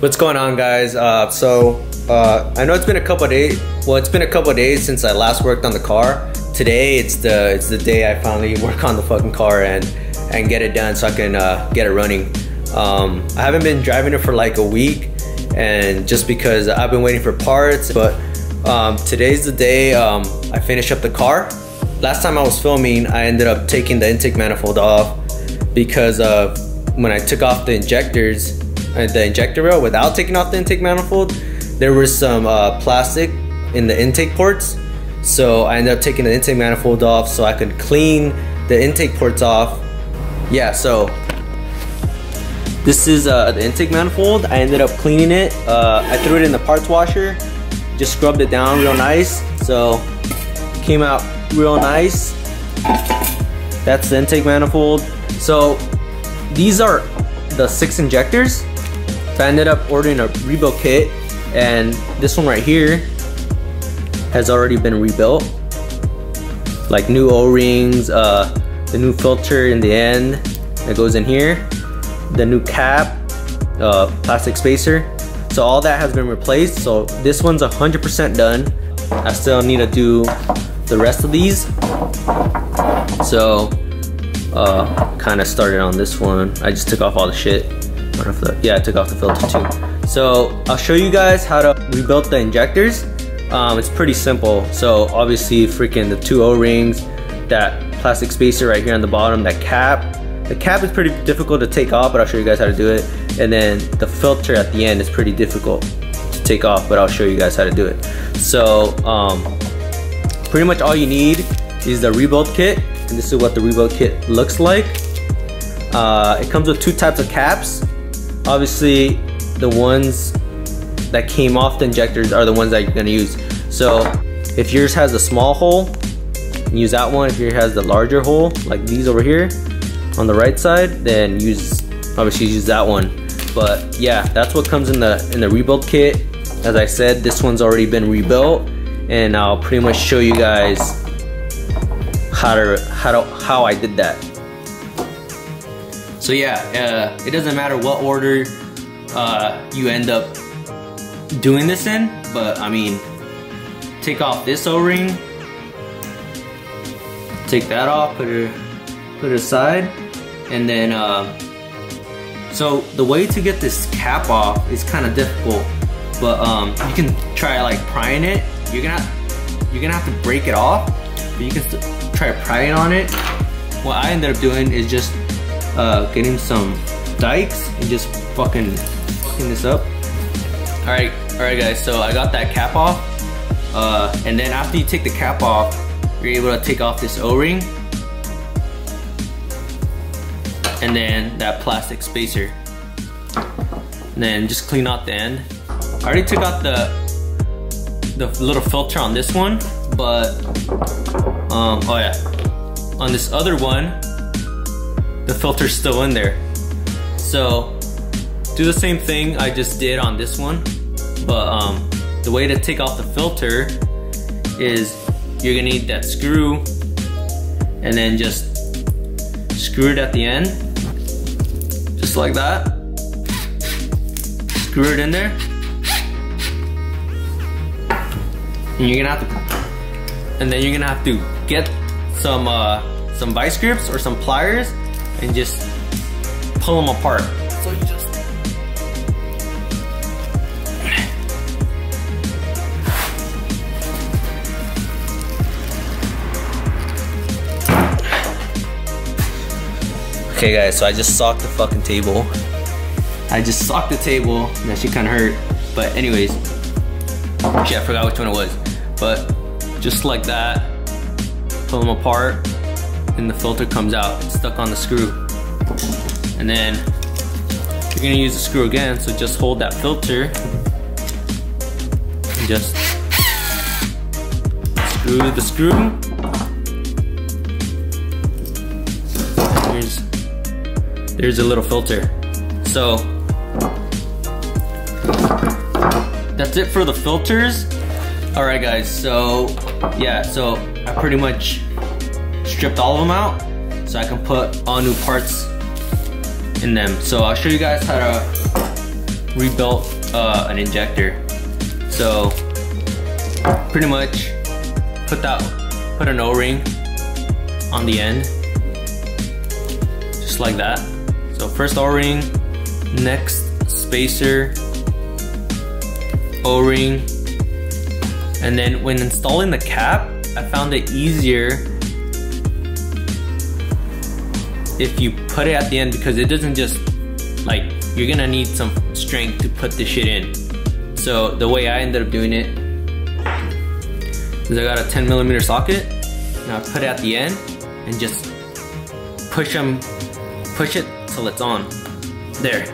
What's going on, guys? I know it's been a couple of days. Well, it's been a couple of days since I last worked on the car. Today, it's the day I finally work on the fucking car and get it done so I can get it running. I haven't been driving it for like a week, and just because I've been waiting for parts. But today's the day I finish up the car. Last time I was filming, I ended up taking the intake manifold off because when I took off the injectors, the injector rail, without taking off the intake manifold, there was some plastic in the intake ports. So I ended up taking the intake manifold off so I could clean the intake ports off. Yeah, so this is the intake manifold. I ended up cleaning it. I threw it in the parts washer, just scrubbed it down real nice. So came out real nice. That's the intake manifold. So these are the 6 injectors. So I ended up ordering a rebuild kit, and this one right here has already been rebuilt. Like new O-rings, the new filter in the end that goes in here, the new cap, plastic spacer. So all that has been replaced. So this one's 100% done. I still need to do the rest of these. So kind of started on this one. I just took off all the shit. Yeah, I took off the filter too. So I'll show you guys how to rebuild the injectors. It's pretty simple. So obviously freaking the 2 O-rings, that plastic spacer right here on the bottom, that cap. The cap is pretty difficult to take off, but I'll show you guys how to do it. And then the filter at the end is pretty difficult to take off, but I'll show you guys how to do it. So pretty much all you need is the rebuild kit. And this is what the rebuild kit looks like. It comes with 2 types of caps. Obviously, the ones that came off the injectors are the ones that you're gonna use. So if yours has a small hole, use that one. If yours has the larger hole, like these over here on the right side, then obviously use that one. But yeah, that's what comes in the rebuild kit. As I said, this one's already been rebuilt, and I'll pretty much show you guys how I did that. So yeah, it doesn't matter what order you end up doing this in, but I mean, take off this O-ring, take that off, put it aside, and then so the way to get this cap off is kind of difficult, but you can try like prying it. You're gonna have to break it off, but you can try prying on it. What I ended up doing is just getting some dikes and just fucking this up. All right guys, so I got that cap off, and then after you take the cap off, you're able to take off this O-ring and then that plastic spacer, and then just clean out the end. I already took out the little filter on this one, but oh yeah, on this other one the filter's still in there. So do the same thing I just did on this one, but the way to take off the filter is you're gonna need that screw and then just screw it at the end, just like that. Screw it in there, and then you're gonna have to get some vice grips or some pliers and just pull them apart. So you just okay guys, so I just socked the fucking table. I just socked the table. That shit kinda hurt. But anyways, shit, I forgot which one it was. But just like that, pull them apart, and the filter comes out. It's stuck on the screw. And then you're gonna use the screw again, so just hold that filter and just screw the screw. There's a little filter. So that's it for the filters. All right guys, so yeah, so I pretty much stripped all of them out so I can put all new parts in them. So I'll show you guys how to rebuild an injector. So pretty much put an O-ring on the end, just like that. So first O-ring, next spacer, O-ring, and then when installing the cap, I found it easier if you put it at the end, because it doesn't just, like, you're gonna need some strength to put this shit in. So the way I ended up doing it is I got a 10mm socket, and I put it at the end and just push it till it's on. There.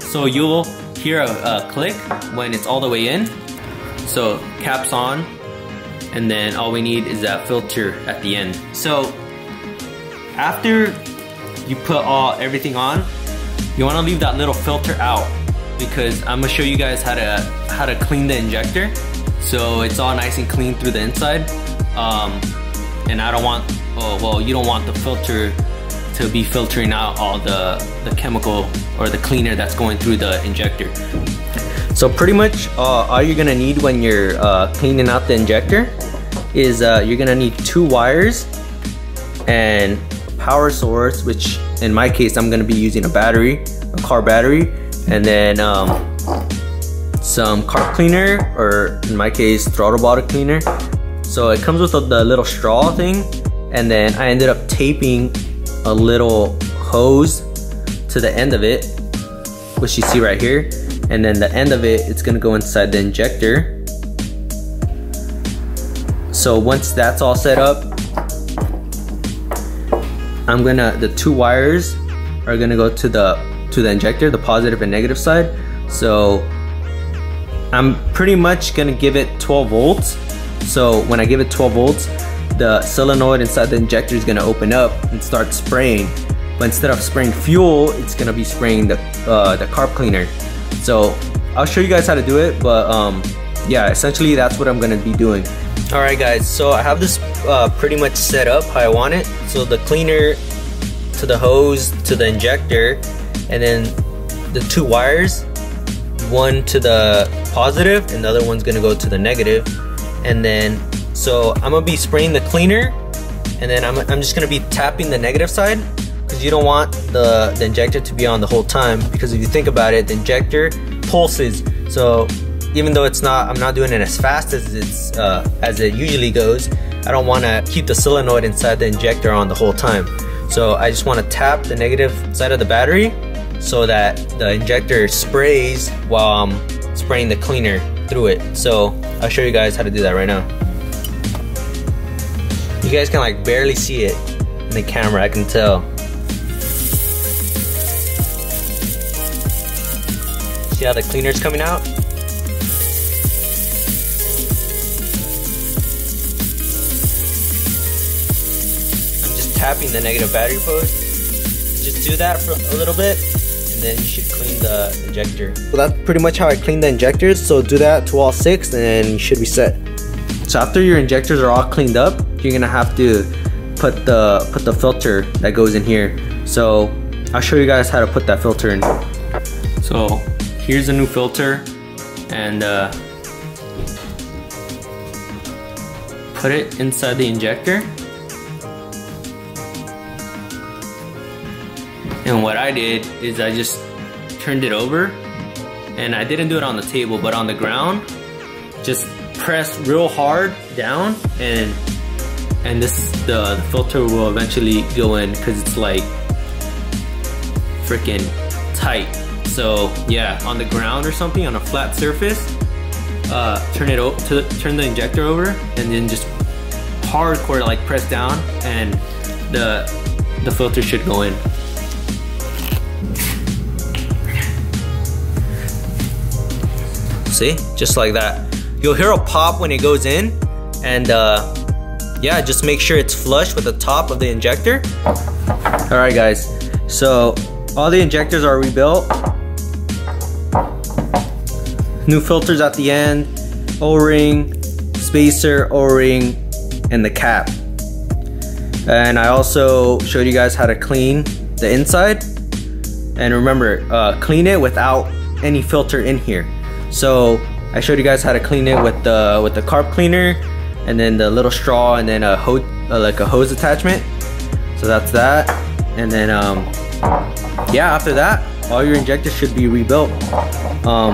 So you'll hear a click when it's all the way in. So cap's on, and then all we need is that filter at the end. So after you put everything on, you want to leave that little filter out, because I'm gonna show you guys how to clean the injector so it's all nice and clean through the inside. And I don't want, oh well, you don't want the filter to be filtering out all the chemical or the cleaner that's going through the injector. So pretty much all you're gonna need when you're cleaning out the injector is you're gonna need 2 wires and power source, which in my case I'm gonna be using a car battery, and then some car cleaner, or in my case throttle body cleaner. So it comes with the little straw thing, and then I ended up taping a little hose to the end of it, which you see right here, and then the end of it, it's gonna go inside the injector. So once that's all set up, the 2 wires are gonna go to the injector, the positive and negative side. So I'm pretty much gonna give it 12 volts. So when I give it 12 volts, the solenoid inside the injector is gonna open up and start spraying. But instead of spraying fuel, it's gonna be spraying the carb cleaner. So I'll show you guys how to do it, but yeah, essentially that's what I'm gonna be doing. All right guys, so I have this pretty much set up how I want it. So the cleaner to the hose to the injector, and then the 2 wires, one to the positive and the other one's gonna go to the negative. And then, so I'm gonna be spraying the cleaner, and then I'm just gonna be tapping the negative side, because you don't want the injector to be on the whole time, because if you think about it, the injector pulses. So even though it's not, I'm not doing it as fast as it's as it usually goes, I don't want to keep the solenoid inside the injector on the whole time. So I just want to tap the negative side of the battery so that the injector sprays while I'm spraying the cleaner through it. So I'll show you guys how to do that right now. You guys can like barely see it in the camera, I can tell. See how the cleaner's coming out? I'm just tapping the negative battery post. Just do that for a little bit, and then you should clean the injector. So that's pretty much how I clean the injectors. So do that to all 6 and you should be set. So after your injectors are all cleaned up, you're gonna have to put the filter that goes in here. So I'll show you guys how to put that filter in. So here's a new filter, and put it inside the injector. And what I did is I just turned it over, and I didn't do it on the table, but on the ground. Just press real hard down, and this the filter will eventually go in, because it's like freaking tight. So yeah, on the ground or something, on a flat surface, turn the injector over, and then just hardcore like press down, and the filter should go in. See, just like that. You'll hear a pop when it goes in, and yeah, just make sure it's flush with the top of the injector. All right guys, so all the injectors are rebuilt. New filters at the end, O-ring, spacer, O-ring, and the cap. And I also showed you guys how to clean the inside. And remember, clean it without any filter in here. So I showed you guys how to clean it with the carb cleaner, and then the little straw, and then a hose, like a hose attachment. So that's that. And then yeah, after that, all your injectors should be rebuilt. Now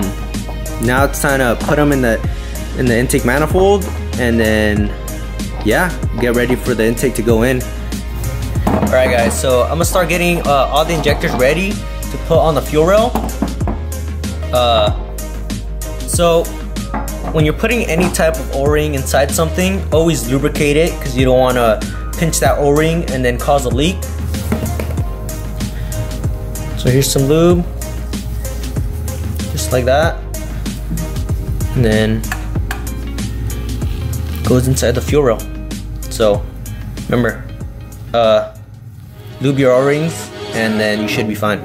it's time to put them in the intake manifold, and then yeah, get ready for the intake to go in. Alright guys, so I'm gonna start getting all the injectors ready to put on the fuel rail. So when you're putting any type of O-ring inside something, always lubricate it, because you don't want to pinch that O-ring and then cause a leak. So here's some lube, just like that, and then goes inside the fuel rail. So remember, lube your O-rings, and then you should be fine.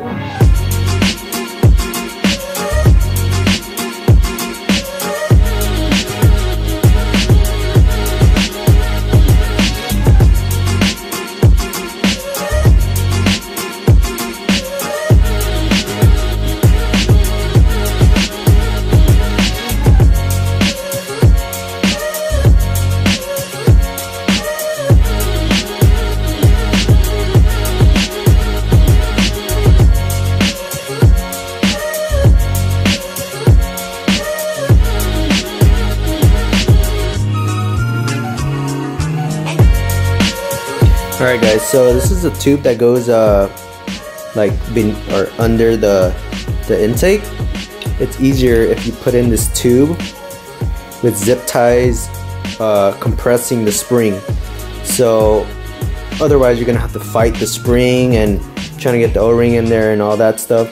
Alright guys, so this is a tube that goes like under the intake. It's easier if you put in this tube with zip ties compressing the spring. So otherwise you're gonna have to fight the spring and trying to get the O-ring in there and all that stuff.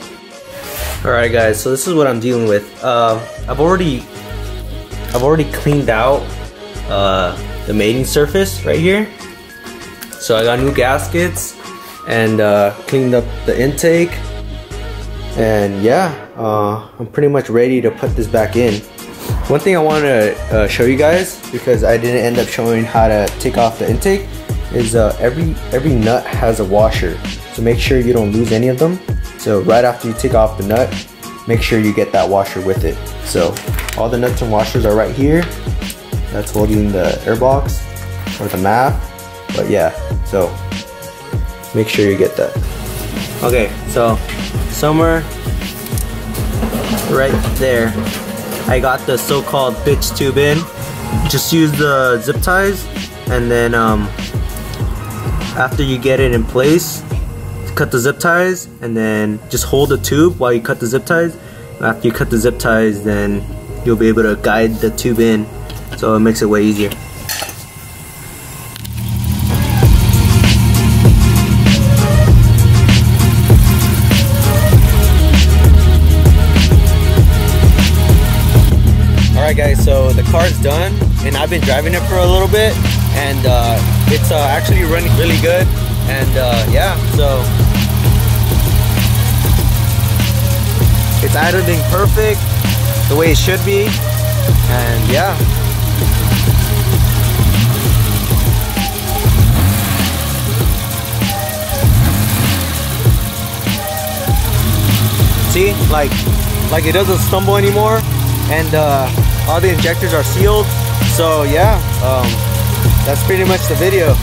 Alright guys, so this is what I'm dealing with. I've already cleaned out the mating surface right here. So I got new gaskets and cleaned up the intake, and yeah, I'm pretty much ready to put this back in. One thing I want to show you guys, because I didn't end up showing how to take off the intake, is every nut has a washer, so make sure you don't lose any of them. So right after you take off the nut, make sure you get that washer with it. So all the nuts and washers are right here. That's holding the airbox or the map. But yeah, so make sure you get that. Okay, so somewhere right there, I got the so-called bitch tube in. Just use the zip ties, and then after you get it in place, cut the zip ties, and then just hold the tube while you cut the zip ties. After you cut the zip ties, then you'll be able to guide the tube in, so it makes it way easier. Alright guys, so the car's done, and I've been driving it for a little bit, and it's actually running really good, and yeah, so it's idling perfect the way it should be, and yeah. See, like it doesn't stumble anymore, and all the injectors are sealed. So yeah, that's pretty much the video.